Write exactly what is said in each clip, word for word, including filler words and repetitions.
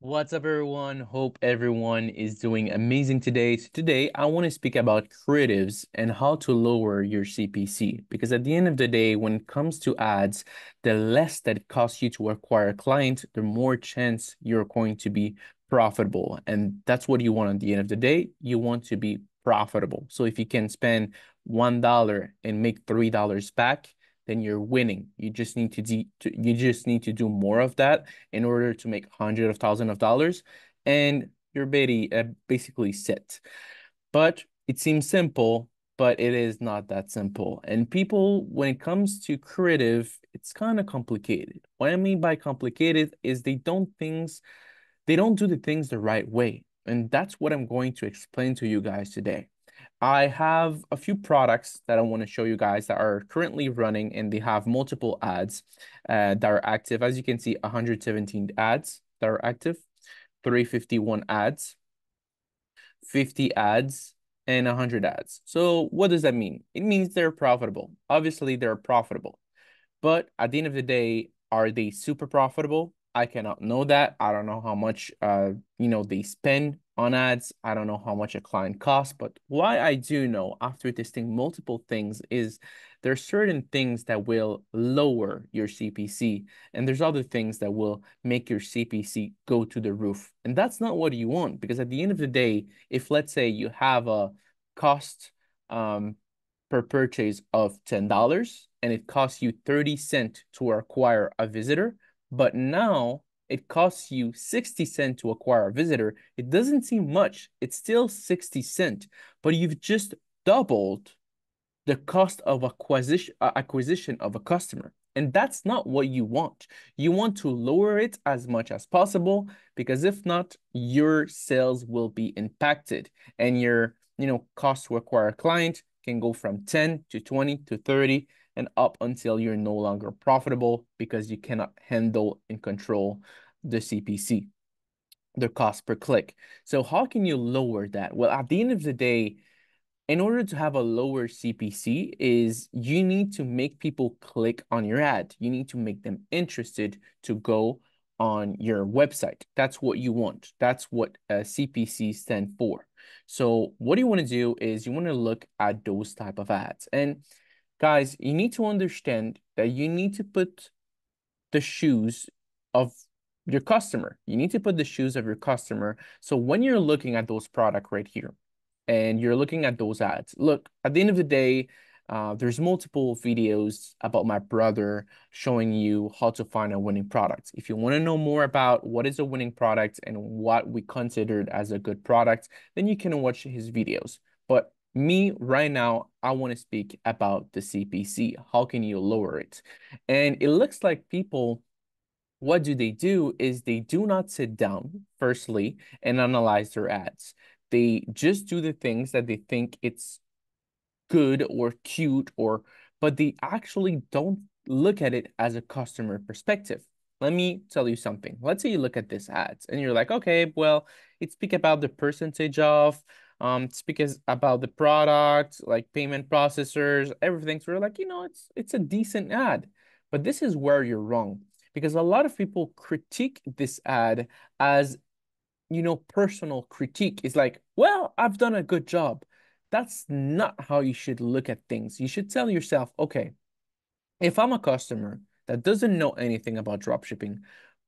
What's up, everyone? Hope everyone is doing amazing today. So today, I want to speak about creatives and how to lower your C P C. Because at the end of the day, when it comes to ads, the less that it costs you to acquire a client, the more chance you're going to be profitable. And that's what you want at the end of the day. You want to be profitable. So if you can spend one dollar and make three dollars back, then you're winning. You just need to, de to you just need to do more of that in order to make hundreds of thousands of dollars, and you're basically, uh, basically set. But it seems simple, but it is not that simple. And people, when it comes to creative, it's kind of complicated. What I mean by complicated is they don't things, they don't do the things the right way, and that's what I'm going to explain to you guys today. I have a few products that I want to show you guys that are currently running, and they have multiple ads uh, that are active. As you can see, one hundred seventeen ads that are active, three hundred fifty-one ads, fifty ads, and one hundred ads. So what does that mean? It means they're profitable. Obviously, they're profitable. But at the end of the day, are they super profitable? I cannot know that. I don't know how much uh, you know, they spend on ads. I don't know how much a client costs, but what I do know after testing multiple things is there are certain things that will lower your C P C, and there's other things that will make your C P C go to the roof. And that's not what you want, because at the end of the day, if let's say you have a cost um, per purchase of ten dollars and it costs you thirty cents to acquire a visitor, but now it costs you sixty cents to acquire a visitor, it doesn't seem much. It's still sixty cents, but you've just doubled the cost of acquisition, uh, acquisition of a customer. And that's not what you want. You want to lower it as much as possible, because if not, your sales will be impacted, and your you know, cost to acquire a client can go from ten to twenty to thirty and up until you're no longer profitable, because you cannot handle and control the C P C, the cost per click. So how can you lower that? Well, at the end of the day, in order to have a lower C P C is you need to make people click on your ad. You need to make them interested to go on your website. That's what you want. That's what uh, C P C stand for. So what you want to do is you want to look at those type of ads. And guys, you need to understand that you need to put the shoes of your customer. You need to put the shoes of your customer. So when you're looking at those products right here and you're looking at those ads, look, at the end of the day, Uh, there's multiple videos about my brother showing you how to find a winning product. If you want to know more about what is a winning product and what we considered as a good product, then you can watch his videos. But me right now, I want to speak about the C P C. How can you lower it? And it looks like people, what do they do is they do not sit down firstly and analyze their ads. They just do the things that they think it's good or cute, or but they actually don't look at it as a customer perspective. Let me tell you something. Let's say you look at this ads and you're like, okay, well, it speaks about the percentage of, um, it speaks about the product, like payment processors, everything. So we're like, you know, it's it's a decent ad. But this is where you're wrong, because a lot of people critique this ad as, you know, personal critique. It's like, well, I've done a good job. That's not how you should look at things. You should tell yourself, okay, if I'm a customer that doesn't know anything about dropshipping,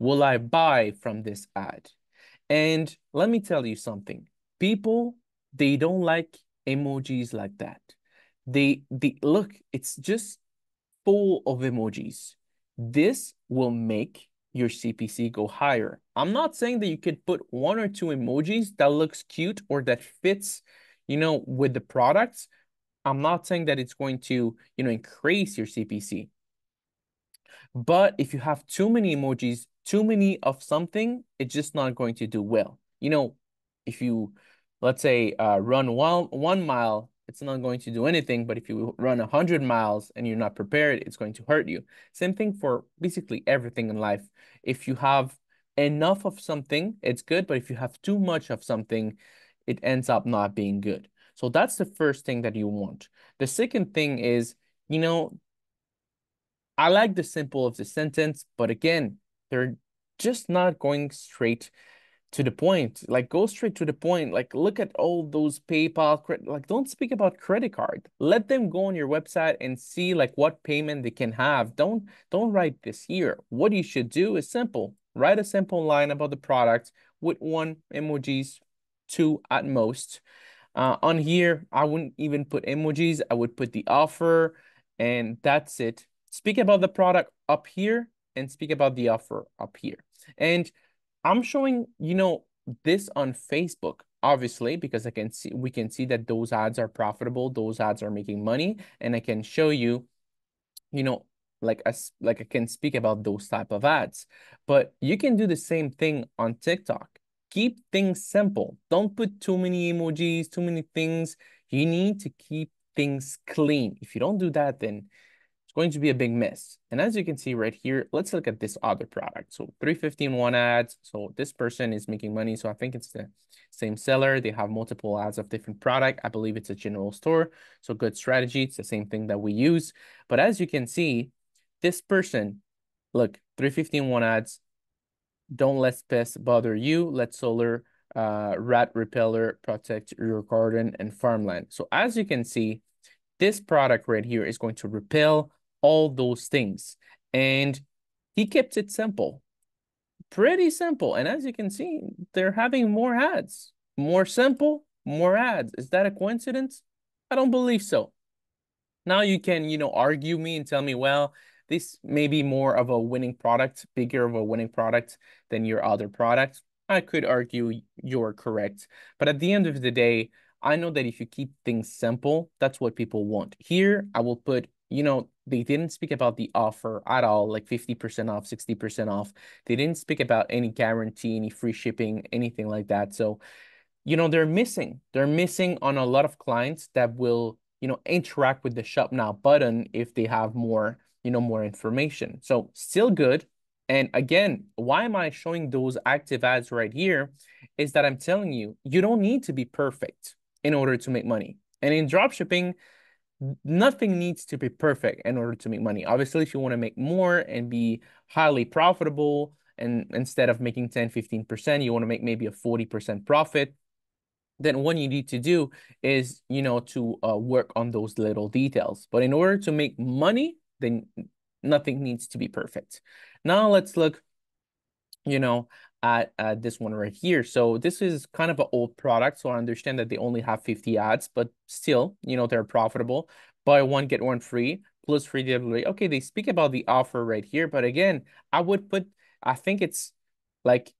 will I buy from this ad? And let me tell you something. People, they don't like emojis like that. They, they look, it's just full of emojis. This will make your C P C go higher. I'm not saying that you could put one or two emojis that looks cute or that fits, you know, with the products. I'm not saying that it's going to, you know, increase your C P C. But if you have too many emojis, too many of something, it's just not going to do well. You know, if you, let's say, uh, run one, one mile, it's not going to do anything. But if you run one hundred miles and you're not prepared, it's going to hurt you. Same thing for basically everything in life. If you have enough of something, it's good. But if you have too much of something, it ends up not being good. So that's the first thing that you want. The second thing is, you know, I like the simple of the sentence, but again, they're just not going straight to the point, like go straight to the point. Like look at all those PayPal, like don't speak about credit card. Let them go on your website and see like what payment they can have. Don't, don't write this year. What you should do is simple. Write a simple line about the product with one emojis, two at most. Uh, on here, I wouldn't even put emojis. I would put the offer and that's it. Speak about the product up here and speak about the offer up here. And I'm showing, you know, this on Facebook, obviously, because I can see, we can see that those ads are profitable. Those ads are making money. And I can show you, you know, like, a, like I can speak about those type of ads, but you can do the same thing on TikTok. Keep things simple. Don't put too many emojis, too many things. You need to keep things clean. If you don't do that, then it's going to be a big mess. And as you can see right here, let's look at this other product. So three fifteen one ads. So this person is making money. So I think it's the same seller. They have multiple ads of different product. I believe it's a general store. So good strategy. It's the same thing that we use. But as you can see, this person, look, three fifteen one ads. Don't let pests bother you. Let solar uh, rat repeller protect your garden and farmland. So as you can see, this product right here is going to repel all those things. And he kept it simple, pretty simple. And as you can see, they're having more ads, more simple, more ads. Is that a coincidence? I don't believe so. Now you can, you know, argue me and tell me, well, this may be more of a winning product, bigger of a winning product than your other product. I could argue you're correct. But at the end of the day, I know that if you keep things simple, that's what people want. Here, I will put, you know, they didn't speak about the offer at all, like fifty percent off, sixty percent off. They didn't speak about any guarantee, any free shipping, anything like that. So, you know, they're missing. They're missing on a lot of clients that will, you know, interact with the Shop Now button if they have more, you know, more information. So still good. And again, why am I showing those active ads right here is that I'm telling you, you don't need to be perfect in order to make money. And in dropshipping, nothing needs to be perfect in order to make money. Obviously, if you want to make more and be highly profitable, and instead of making ten, fifteen percent, you want to make maybe a forty percent profit, then what you need to do is, you know, to uh, work on those little details. But in order to make money, then nothing needs to be perfect. Now let's look, you know, at, at this one right here. So this is kind of an old product. So I understand that they only have fifty ads, but still, you know, they're profitable. Buy one, get one free, plus free delivery. Okay, they speak about the offer right here. But again, I would put, I think it's like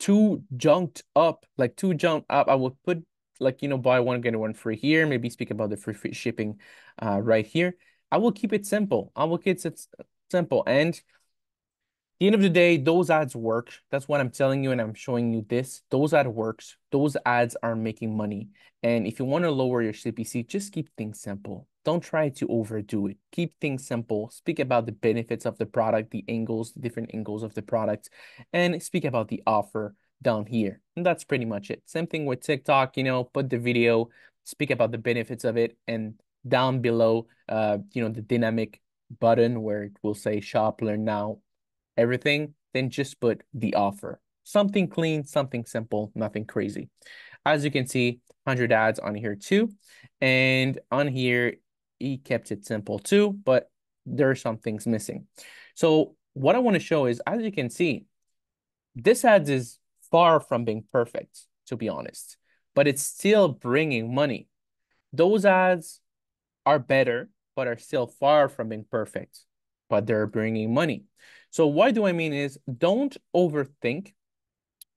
too junked up, like too junked up. I would put like, you know, buy one, get one free here. Maybe speak about the free, free shipping uh, right here. I will keep it simple. I will keep it simple. And at the end of the day, those ads work. That's what I'm telling you. And I'm showing you this. Those ads works. Those ads are making money. And if you want to lower your C P C, just keep things simple. Don't try to overdo it. Keep things simple. Speak about the benefits of the product, the angles, the different angles of the product, and speak about the offer down here. And that's pretty much it. Same thing with TikTok, you know, put the video, speak about the benefits of it, and down below, uh, you know, the dynamic button where it will say shop, learn now, everything, then just put the offer. Something clean, something simple, nothing crazy. As you can see, one hundred ads on here too. And on here, he kept it simple too, but there are some things missing. So what I want to show is, as you can see, this ads is far from being perfect, to be honest, but it's still bringing money. Those ads are better, but are still far from being perfect, but they're bringing money. So what do I mean is, don't overthink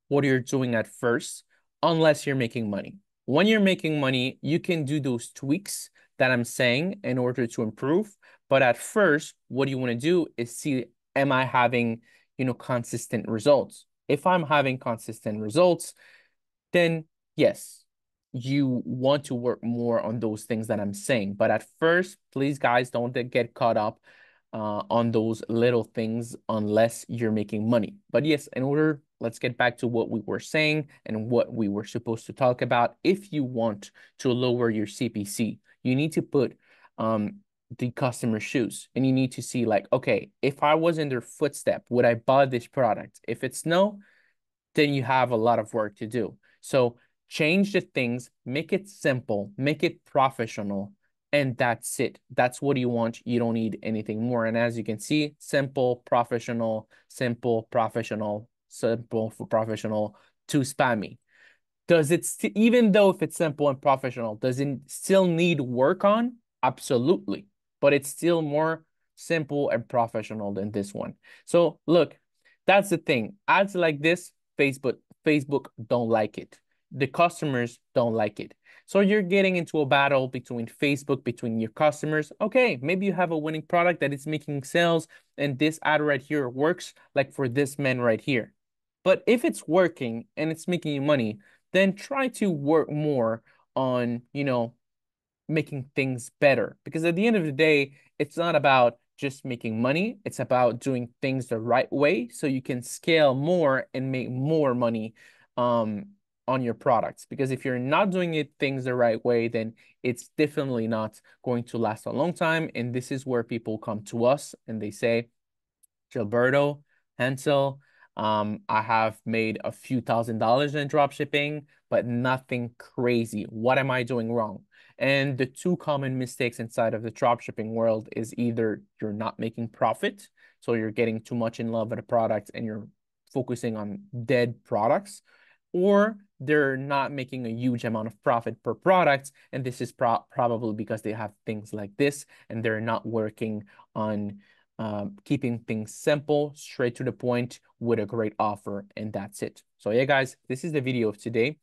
what you're doing at first, unless you're making money. When you're making money, you can do those tweaks that I'm saying in order to improve. But at first, what you want to do is see, am I having, you know, consistent results? If I'm having consistent results, then yes, you want to work more on those things that I'm saying. But at first, please guys, don't get caught up uh, on those little things unless you're making money. But yes, in order, let's get back to what we were saying and what we were supposed to talk about. If you want to lower your C P C, you need to put um, the customer's shoes, and you need to see like, okay, if I was in their footstep, would I buy this product? If it's no, then you have a lot of work to do. So change the things, make it simple, make it professional, and that's it. That's what you want. You don't need anything more. And as you can see, simple, professional, simple, professional, simple for professional, too spammy. Does it, even though if it's simple and professional, does it still need work on? Absolutely. But it's still more simple and professional than this one. So look, that's the thing. Ads like this, Facebook, Facebook don't like it. The customers don't like it. So you're getting into a battle between Facebook, between your customers. Okay, maybe you have a winning product that is making sales and this ad right here works, like for this man right here. But if it's working and it's making you money, then try to work more on, you know, making things better. Because at the end of the day, it's not about just making money. It's about doing things the right way so you can scale more and make more money um, on your products. Because if you're not doing it things the right way, then it's definitely not going to last a long time. And this is where people come to us and they say, Gilberto, Hensel, um, I have made a few thousand dollars in dropshipping, but nothing crazy. What am I doing wrong? And the two common mistakes inside of the dropshipping world is either you're not making profit, so you're getting too much in love with a product and you're focusing on dead products, or they're not making a huge amount of profit per product. And this is pro probably because they have things like this and they're not working on um, keeping things simple, straight to the point with a great offer. And that's it. So yeah, guys, this is the video of today.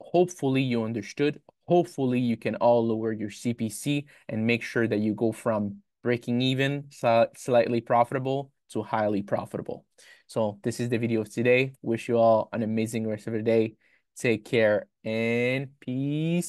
Hopefully you understood. Hopefully you can all lower your C P C and make sure that you go from breaking even, sl slightly profitable to highly profitable. So this is the video of today. Wish you all an amazing rest of the day. Take care and peace.